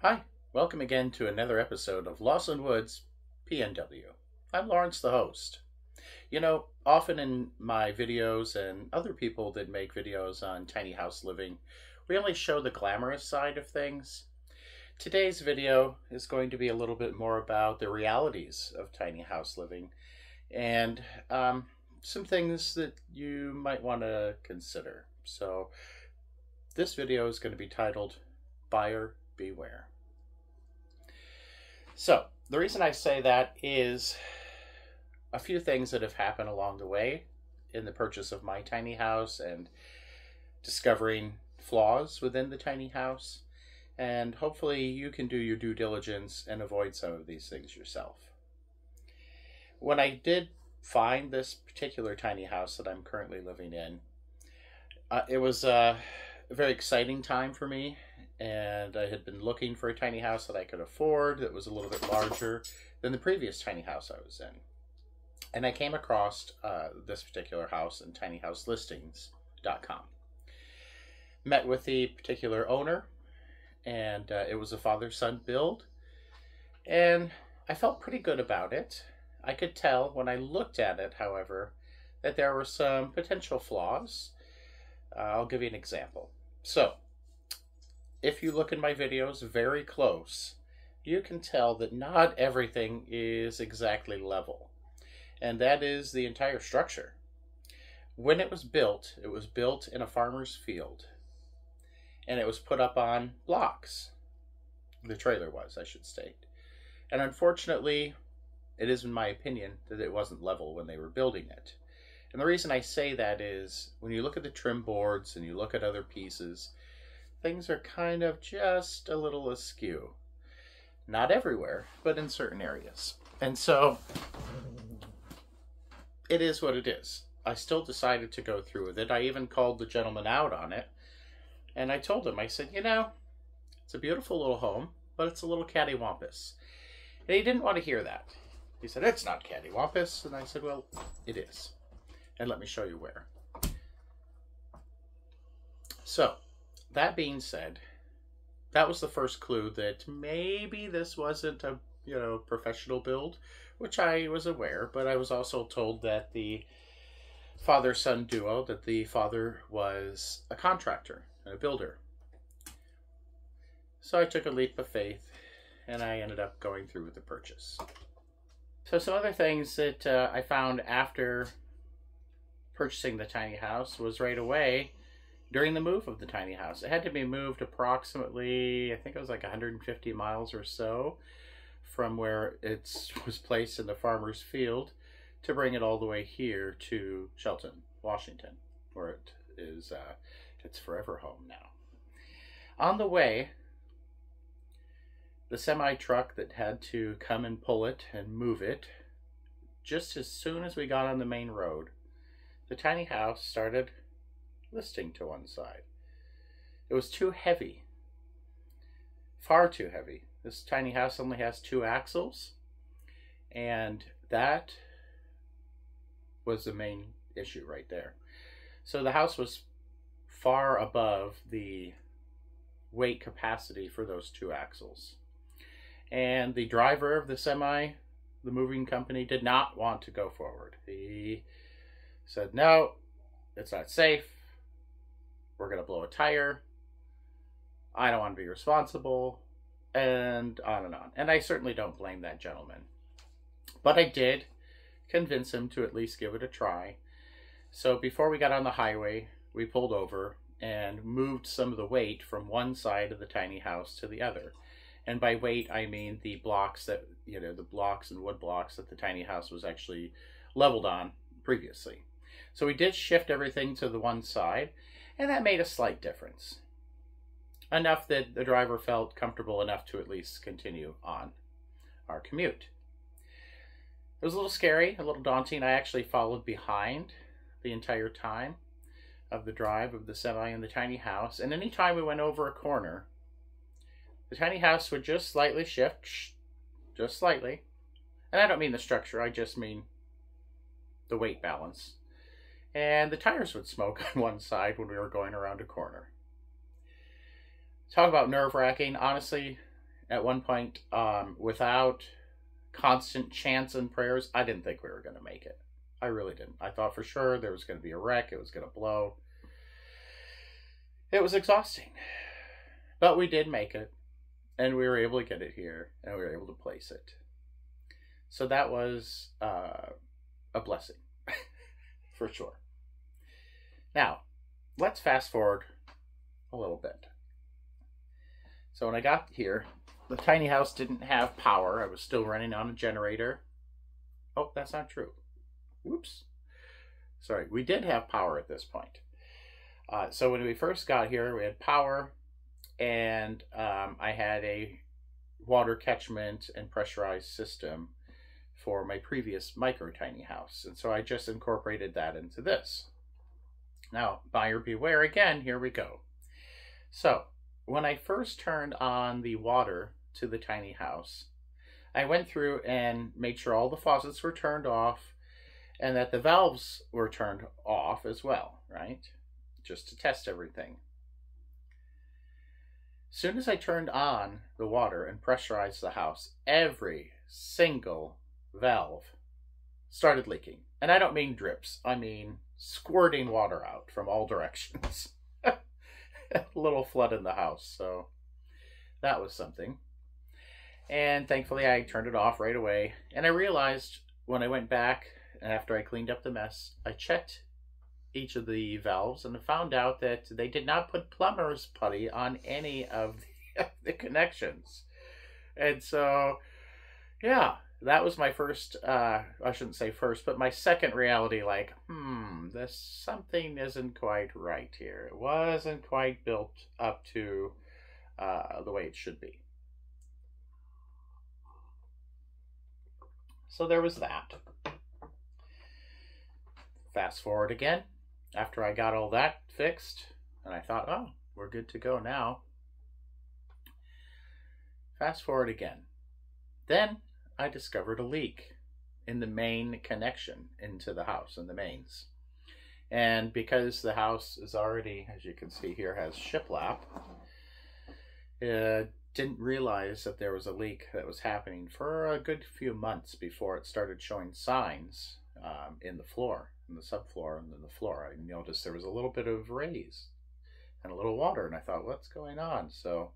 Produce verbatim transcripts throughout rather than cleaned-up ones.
Hi, welcome again to another episode of Lawson Woods P N W. I'm Lawrence, the host. You know, often in my videos and other people that make videos on tiny house living, we only show the glamorous side of things. Today's video is going to be a little bit more about the realities of tiny house living and um, some things that you might want to consider. So this video is going to be titled Buyer Beware. So the reason I say that is a few things that have happened along the way in the purchase of my tiny house and discovering flaws within the tiny house, and hopefully you can do your due diligence and avoid some of these things yourself. When I did find this particular tiny house that I'm currently living in, uh, it was uh, a very exciting time for me. And I had been looking for a tiny house that I could afford that was a little bit larger than the previous tiny house I was in. And I came across uh, this particular house in tiny house listings dot com. Met with the particular owner, and uh, it was a father-son build. And I felt pretty good about it. I could tell when I looked at it, however, that there were some potential flaws. Uh, I'll give you an example. So, if you look in my videos very close, you can tell that not everything is exactly level. And that is the entire structure. When it was built, it was built in a farmer's field. And it was put up on blocks. The trailer was, I should state. And unfortunately, it is in my opinion that it wasn't level when they were building it. And the reason I say that is when you look at the trim boards and you look at other pieces, things are kind of just a little askew. Not everywhere, but in certain areas. And so, it is what it is. I still decided to go through with it. I even called the gentleman out on it. And I told him, I said, you know, it's a beautiful little home, but it's a little cattywampus. And he didn't want to hear that. He said, it's not cattywampus. And I said, well, it is. And let me show you where. So, that being said, that was the first clue that maybe this wasn't a, you know, professional build, which I was aware, but I was also told that the father-son duo, that the father was a contractor and a builder. So I took a leap of faith, and I ended up going through with the purchase. So some other things that uh, I found after purchasing the tiny house was right away, during the move of the tiny house. It had to be moved approximately, I think it was like one hundred fifty miles or so from where it was placed in the farmer's field to bring it all the way here to Shelton, Washington, where it is uh, its forever home now. On the way, the semi-truck that had to come and pull it and move it, just as soon as we got on the main road, the tiny house started listing to one side. It was too heavy. Far too heavy. This tiny house only has two axles, and that was the main issue right there. So the house was far above the weight capacity for those two axles. And the driver of the semi, the moving company, did not want to go forward. He said, no, it's not safe. We're going to blow a tire. I don't want to be responsible. And on and on. And I certainly don't blame that gentleman. But I did convince him to at least give it a try. So before we got on the highway, we pulled over and moved some of the weight from one side of the tiny house to the other. And by weight, I mean the blocks that, you know, the blocks and wood blocks that the tiny house was actually leveled on previously. So we did shift everything to the one side. And that made a slight difference. Enough that the driver felt comfortable enough to at least continue on our commute. It was a little scary, a little daunting. I actually followed behind the entire time of the drive of the semi and the tiny house. And any time we went over a corner, the tiny house would just slightly shift, just slightly. And I don't mean the structure, I just mean the weight balance. And the tires would smoke on one side when we were going around a corner. Talk about nerve-wracking. Honestly, at one point, um, without constant chants and prayers, I didn't think we were going to make it. I really didn't. I thought for sure there was going to be a wreck. It was going to blow. It was exhausting. But we did make it, and we were able to get it here, and we were able to place it. So that was uh, a blessing, for sure. Now, let's fast forward a little bit. So when I got here, the tiny house didn't have power. I was still running on a generator. Oh, that's not true. Whoops. Sorry, we did have power at this point. Uh, so when we first got here, we had power, and um, I had a water catchment and pressurized system for my previous micro tiny house. And so I just incorporated that into this. Now, buyer beware again, here we go. So when I first turned on the water to the tiny house, I went through and made sure all the faucets were turned off and that the valves were turned off as well, right? Just to test everything. As soon as I turned on the water and pressurized the house, every single valve started leaking. And I don't mean drips. I mean squirting water out from all directions. A little flood in the house. So that was something. And thankfully I turned it off right away. And I realized when I went back and after I cleaned up the mess, I checked each of the valves and found out that they did not put plumber's putty on any of the, of the connections. And so, yeah, that was my first, uh, I shouldn't say first, but my second reality, like, hmm, this something isn't quite right here. It wasn't quite built up to uh, the way it should be. So there was that. Fast forward again. After I got all that fixed, and I thought, oh, we're good to go now. Fast forward again. Then I discovered a leak in the main connection into the house, in the mains. And because the house is already, as you can see here, has shiplap, I didn't realize that there was a leak that was happening for a good few months before it started showing signs um, in the floor. In the subfloor and then the floor, I noticed there was a little bit of rays and a little water, and I thought, what's going on? So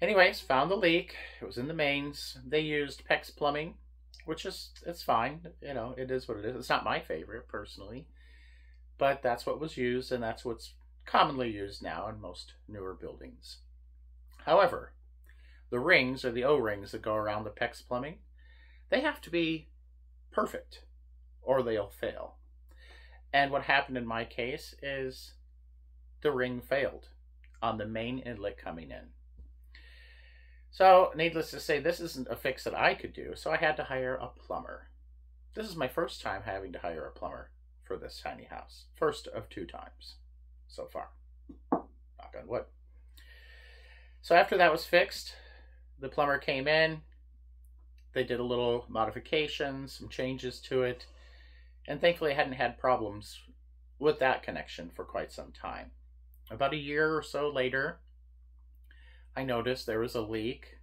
anyways, found the leak. It was in the mains. They used PEX plumbing, which is, it's fine. You know, it is what it is. It's not my favorite personally, but that's what was used, and that's what's commonly used now in most newer buildings. However, the rings, or the O-rings that go around the PEX plumbing, they have to be perfect, or they'll fail. And what happened in my case is the ring failed on the main inlet coming in. So needless to say, this isn't a fix that I could do, so I had to hire a plumber. This is my first time having to hire a plumber for this tiny house. First of two times so far. Knock on wood. So after that was fixed, the plumber came in. They did a little modification, some changes to it. And thankfully, I hadn't had problems with that connection for quite some time. About a year or so later, I noticed there was a leak,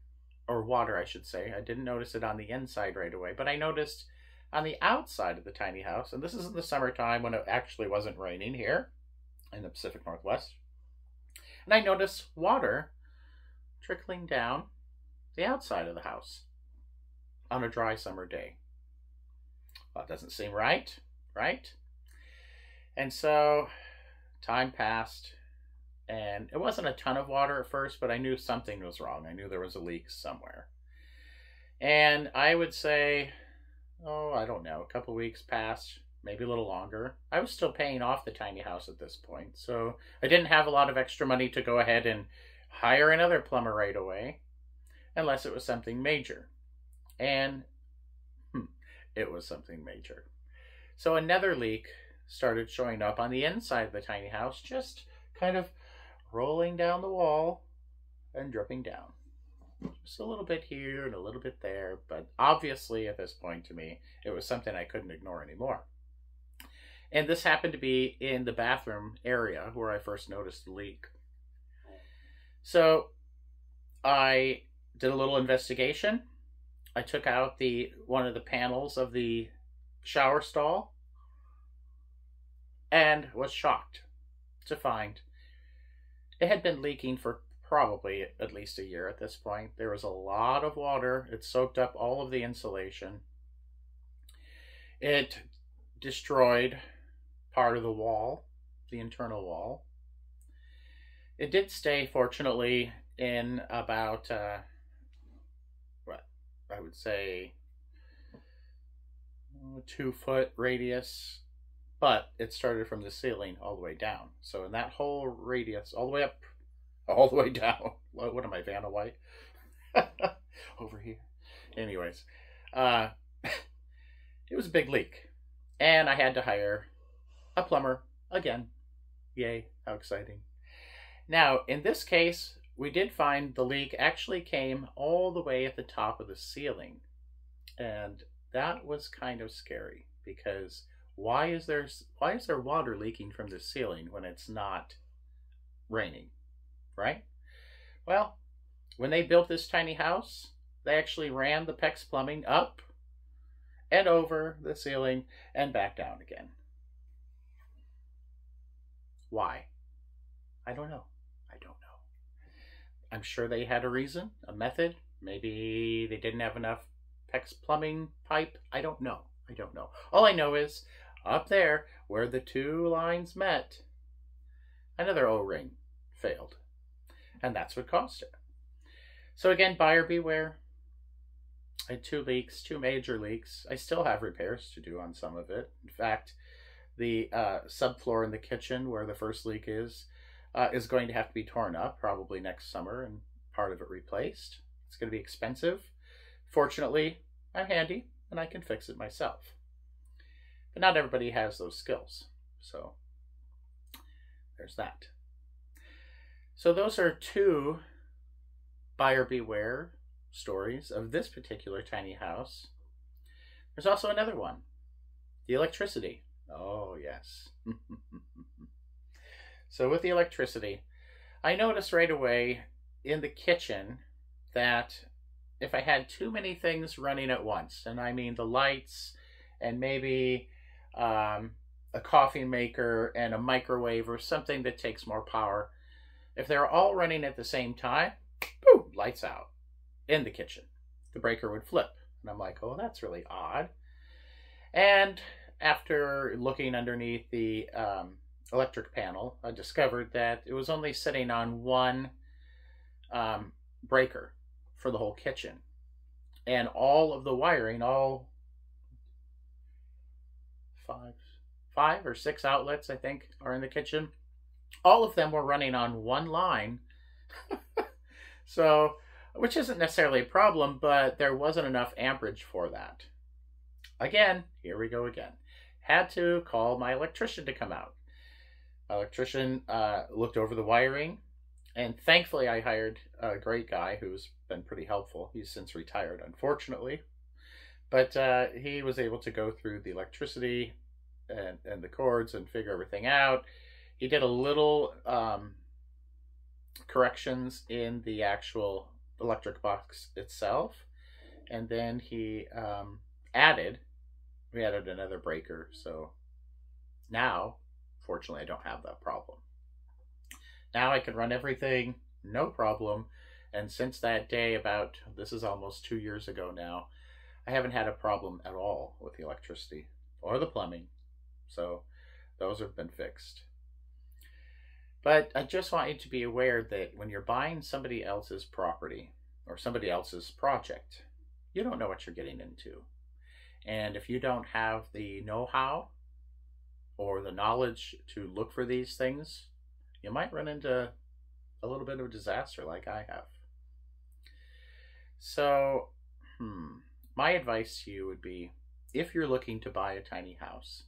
or water, I should say. I didn't notice it on the inside right away, but I noticed on the outside of the tiny house, and this is in the summertime when it actually wasn't raining here in the Pacific Northwest, and I noticed water trickling down the outside of the house on a dry summer day. Well, it doesn't seem right, right? And so time passed, and it wasn't a ton of water at first, but I knew something was wrong. I knew there was a leak somewhere. And I would say, oh, I don't know, a couple weeks passed, maybe a little longer. I was still paying off the tiny house at this point, so I didn't have a lot of extra money to go ahead and hire another plumber right away, unless it was something major. And it was something major. So another leak started showing up on the inside of the tiny house, just kind of rolling down the wall and dripping down. Just a little bit here and a little bit there, but obviously at this point to me, it was something I couldn't ignore anymore. And this happened to be in the bathroom area where I first noticed the leak. So I did a little investigation. I took out the one of the panels of the shower stall and was shocked to find it had been leaking for probably at least a year at this point. There was a lot of water. It soaked up all of the insulation. It destroyed part of the wall, the internal wall. It did stay, fortunately, in about, uh, what I would say, two foot radius, but it started from the ceiling all the way down. So in that whole radius, all the way up, all the way down. What am I, Vanna White? Over here. Anyways, uh, it was a big leak, and I had to hire a plumber again. Yay, how exciting. Now, in this case, we did find the leak actually came all the way at the top of the ceiling. And that was kind of scary, because why is there, why is there water leaking from the ceiling when it's not raining, right? Well, when they built this tiny house, they actually ran the PEX plumbing up and over the ceiling and back down again. Why? I don't know. I don't know. I'm sure they had a reason, a method. Maybe they didn't have enough PEX plumbing pipe. I don't know. I don't know. All I know is up there where the two lines met, another O-ring failed. And that's what caused it. So again, buyer beware. I had two leaks, two major leaks. I still have repairs to do on some of it. In fact, the uh, subfloor in the kitchen where the first leak is, uh, is going to have to be torn up probably next summer and part of it replaced. It's going to be expensive. Fortunately, I'm handy and I can fix it myself. But not everybody has those skills. So there's that. So those are two buyer beware stories of this particular tiny house. There's also another one, the electricity. Oh, yes. So with the electricity, I noticed right away in the kitchen that if I had too many things running at once, and I mean the lights and maybe um, a coffee maker and a microwave or something that takes more power, if they're all running at the same time, boom, lights out in the kitchen. The breaker would flip. And I'm like, oh, that's really odd. And after looking underneath the um, electric panel, I discovered that it was only sitting on one um, breaker for the whole kitchen. And all of the wiring, all five, five or six outlets, I think, are in the kitchen. All of them were running on one line. So, which isn't necessarily a problem, but there wasn't enough amperage for that. Again, here we go again. Had to call my electrician to come out. My electrician uh, looked over the wiring, and thankfully I hired a great guy who's been pretty helpful. He's since retired, unfortunately, but uh, he was able to go through the electricity and, and the cords and figure everything out. He did a little um, corrections in the actual electric box itself, and then he um, added, we added another breaker, so now, fortunately, I don't have that problem. Now I can run everything, no problem, and since that day, about, this is almost two years ago now, I haven't had a problem at all with the electricity or the plumbing, so those have been fixed. But I just want you to be aware that when you're buying somebody else's property or somebody else's project, you don't know what you're getting into. And if you don't have the know-how or the knowledge to look for these things, you might run into a little bit of a disaster like I have. So, hmm, my advice to you would be, if you're looking to buy a tiny house,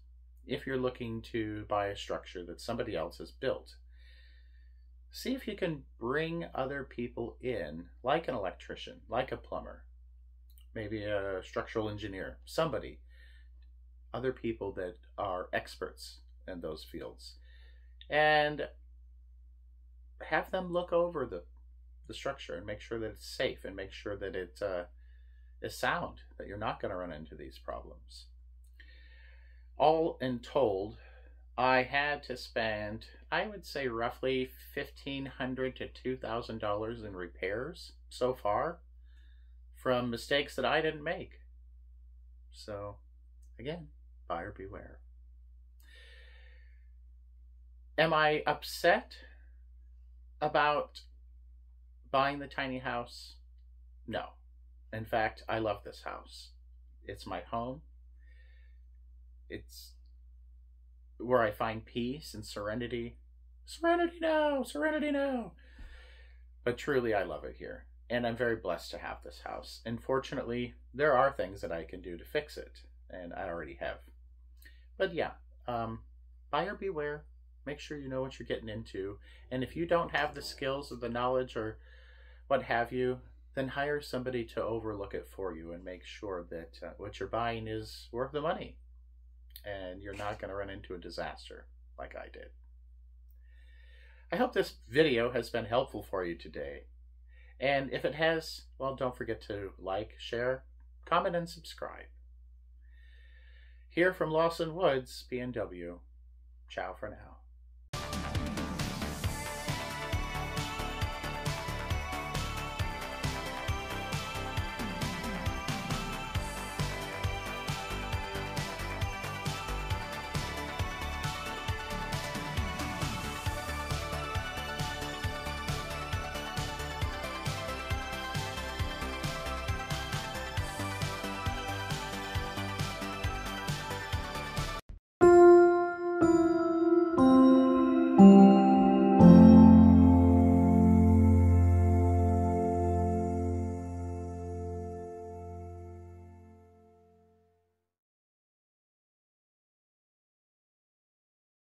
if you're looking to buy a structure that somebody else has built, see if you can bring other people in, like an electrician, like a plumber, maybe a structural engineer, somebody, other people that are experts in those fields, and have them look over the the structure and make sure that it's safe and make sure that it uh, is sound, that you're not going to run into these problems. All in told, I had to spend, I would say, roughly fifteen hundred to two thousand dollars in repairs so far from mistakes that I didn't make. So, again, buyer beware. Am I upset about buying the tiny house? No. In fact, I love this house. It's my home. It's where I find peace and serenity. Serenity now! Serenity now! But truly, I love it here. And I'm very blessed to have this house. And fortunately, there are things that I can do to fix it. And I already have. But yeah, um, buyer beware. Make sure you know what you're getting into. And if you don't have the skills or the knowledge or what have you, then hire somebody to overlook it for you and make sure that uh, what you're buying is worth the money. And you're not going to run into a disaster like I did. I hope this video has been helpful for you today. And if it has, well, don't forget to like, share, comment, and subscribe. Here from Lawson Woods P N W, ciao for now.